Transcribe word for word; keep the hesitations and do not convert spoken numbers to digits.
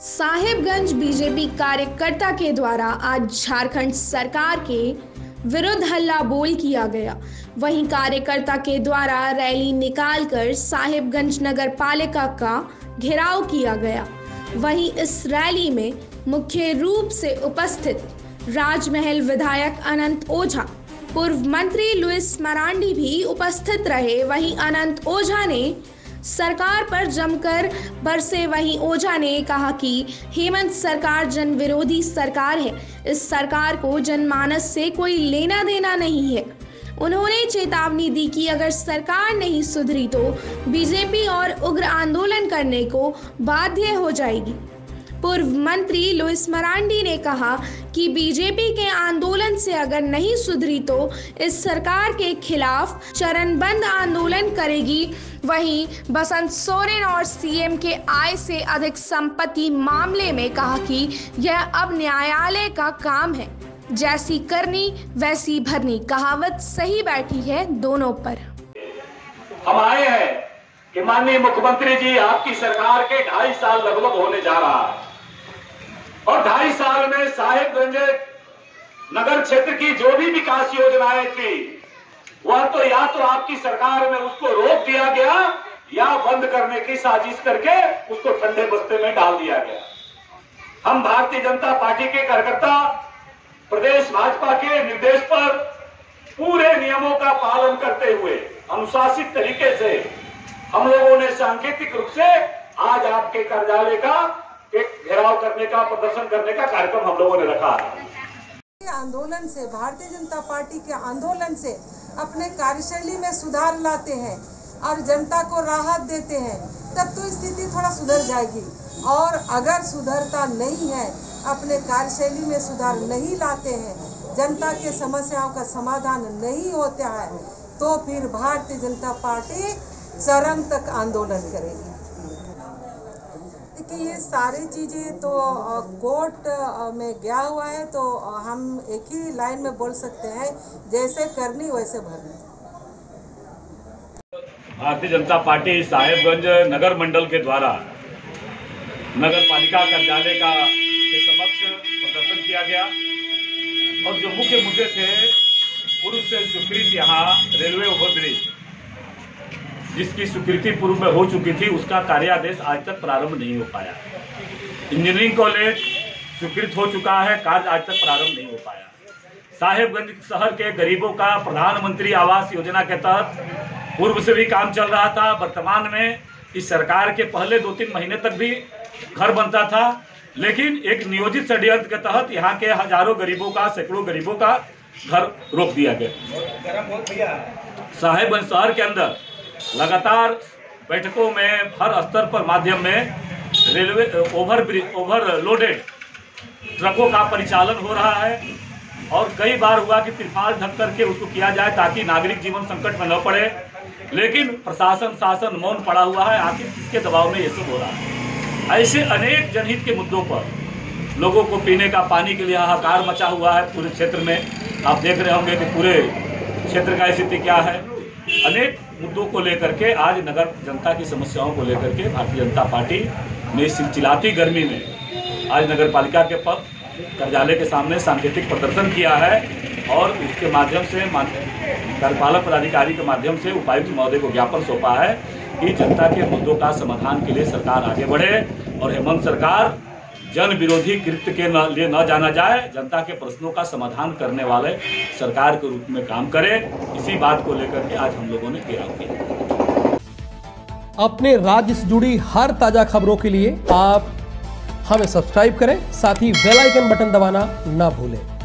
Sahibganj BJP कार्यकर्ता के द्वारा आज झारखंड सरकार के विरुद्ध हल्ला बोल किया गया। वहीं कार्यकर्ता के द्वारा रैली निकालकर साहिबगंज नगर पालिका का घेराव किया गया। वहीं इस रैली में मुख्य रूप से उपस्थित राजमहल विधायक अनंत ओझा, पूर्व मंत्री लुईस मरांडी भी उपस्थित रहे। वहीं अनंत ओझा ने सरकार पर जमकर बरसे। वहीं ओझा ने कहा कि हेमंत सरकार जन विरोधी सरकार है, इस सरकार को जनमानस से कोई लेना देना नहीं है। उन्होंने चेतावनी दी कि अगर सरकार नहीं सुधरी तो बीजेपी और उग्र आंदोलन करने को बाध्य हो जाएगी। पूर्व मंत्री लुईस मरांडी ने कहा कि बीजेपी के आंदोलन से अगर नहीं सुधरी तो इस सरकार के खिलाफ चरणबद्ध आंदोलन करेगी। वहीं बसंत सोरेन और सीएम के आय से अधिक संपत्ति मामले में कहा कि यह अब न्यायालय का काम है, जैसी करनी वैसी भरनी। कहावत सही बैठी है दोनों पर। हम आए हैं कि माननीय मुख्यमंत्री जी, आपकी सरकार के ढाई साल लगभग होने जा रहा है और ढाई साल में साहिबगंज नगर क्षेत्र की जो भी विकास योजनाएं थी वह तो या तो आपकी सरकार में उसको रोक दिया गया या बंद करने की साजिश करके उसको ठंडे बस्ते में डाल दिया गया। हम भारतीय जनता पार्टी के कार्यकर्ता प्रदेश भाजपा के निर्देश पर पूरे नियमों का पालन करते हुए अनुशासित तरीके से हम लोगों ने सांकेतिक रूप से आज आपके कार्यालय का एक घेराव करने का, प्रदर्शन करने का कार्यक्रम हम लोगों ने रखा है। आंदोलन से, भारतीय जनता पार्टी के आंदोलन से अपने कार्यशैली में सुधार लाते हैं और जनता को राहत देते हैं तब तो स्थिति थोड़ा सुधर जाएगी। और अगर सुधरता नहीं है, अपने कार्यशैली में सुधार नहीं लाते हैं, जनता के समस्याओं का समाधान नहीं होता है, तो फिर भारतीय जनता पार्टी चरम तक आंदोलन करेगी। देखिए, ये सारी चीज़ें तो कोर्ट में गया हुआ है, तो हम एक ही लाइन में बोल सकते हैं, जैसे करनी वैसे भरनी। भारतीय जनता पार्टी साहिबगंज नगर मंडल के द्वारा नगर पालिका कार्यालय का के समक्ष प्रदर्शन किया गया और जो मुख्य मुद्दे थे, पूर्व से स्वीकृत यहाँ रेलवे ओवरब्रिज जिसकी स्वीकृति पूर्व में हो चुकी थी, उसका कार्यादेश आज तक प्रारंभ नहीं हो पाया। इंजीनियरिंग कॉलेज स्वीकृत हो चुका है, कार्य आज तक प्रारंभ नहीं हो पाया। साहिबगंज शहर के गरीबों का प्रधानमंत्री आवास योजना के तहत पूर्व से भी काम चल रहा था। वर्तमान में इस सरकार के पहले दो तीन महीने तक भी घर बनता था, लेकिन एक नियोजित षड्यंत्र के तहत यहाँ के हजारों गरीबों का, सैकड़ों गरीबों का घर रोक दिया गया। साहिबगंज शहर के अंदर लगातार बैठकों में हर स्तर पर माध्यम में रेलवे ओवर ओवरलोडेड ट्रकों का परिचालन हो रहा है और कई बार हुआ कि तिरपाल ढक करके उसको किया जाए ताकि नागरिक जीवन संकट में न पड़े, लेकिन प्रशासन शासन मौन पड़ा हुआ है। आखिर किसके दबाव में ये सब हो रहा है? ऐसे अनेक जनहित के मुद्दों पर लोगों को पीने का पानी के लिए हाहाकार मचा हुआ है। पूरे क्षेत्र में आप देख रहे होंगे कि पूरे क्षेत्र का स्थिति क्या है। अनेक मुद्दों को लेकर के आज नगर जनता की समस्याओं को लेकर के भारतीय जनता पार्टी ने इस चिल्लाती गर्मी में आज नगर पालिका के पद कार्यालय के सामने सांकेतिक प्रदर्शन किया है और उसके माध्यम से कार्यपालक पदाधिकारी के माध्यम से उपायुक्त महोदय को ज्ञापन सौंपा है कि जनता के मुद्दों का समाधान के लिए सरकार आगे बढ़े और हेमंत सरकार जन विरोधी कृत्य के न लिए न जाना जाए, जनता के प्रश्नों का समाधान करने वाले सरकार के रूप में काम करे। इसी बात को लेकर के आज हम लोगों ने घेराव किया। अपने राज्य से जुड़ी हर ताजा खबरों के लिए आप हमें सब्सक्राइब करें, साथ ही बेल आइकन बटन दबाना ना भूलें।